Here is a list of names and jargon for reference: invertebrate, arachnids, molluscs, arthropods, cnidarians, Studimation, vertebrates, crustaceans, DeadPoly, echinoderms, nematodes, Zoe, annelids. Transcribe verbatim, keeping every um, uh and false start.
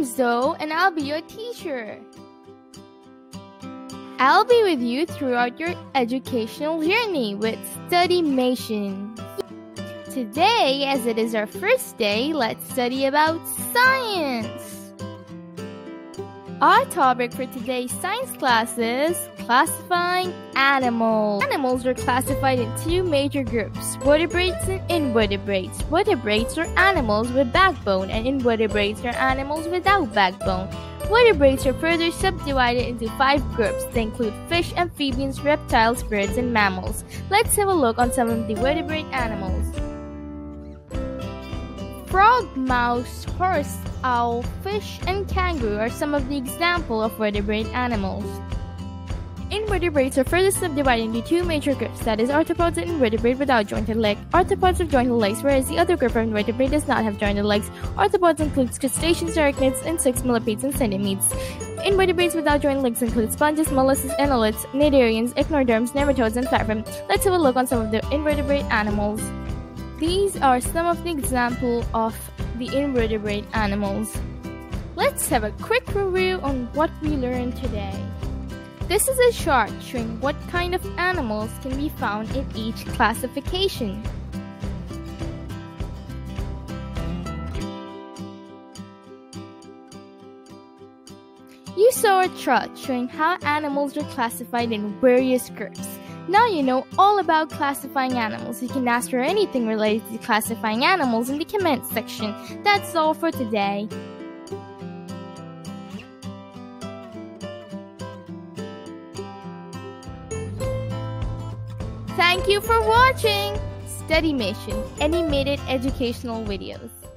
I'm Zoe and I'll be your teacher. I'll be with you throughout your educational journey with Studimation. Today, as it is our first day, let's study about science. Our topic for today's science class is classifying animals. Animals are classified in two major groups, vertebrates and invertebrates. Vertebrates are animals with backbone and invertebrates are animals without backbone. Vertebrates are further subdivided into five groups. They include fish, amphibians, reptiles, birds, and mammals. Let's have a look on some of the vertebrate animals. Frog, mouse, horse, owl, fish, and kangaroo are some of the examples of vertebrate animals. Invertebrates are further subdivided into two major groups, that is, arthropods and invertebrates without jointed legs. Arthropods have jointed legs, whereas the other group of invertebrates does not have jointed legs. Arthropods include crustaceans, arachnids, insects, millipedes, and centipedes. Invertebrates without jointed legs include sponges, molluscs, annelids, cnidarians, echinoderms, nematodes, and platforms. Let's have a look on some of the invertebrate animals. These are some of the examples of the invertebrate animals. Let's have a quick review on what we learned today. This is a chart showing what kind of animals can be found in each classification. You saw a chart showing how animals are classified in various groups. Now you know all about classifying animals. You can ask for anything related to classifying animals in the comment section. That's all for today. Thank you for watching Studimation, animated educational videos.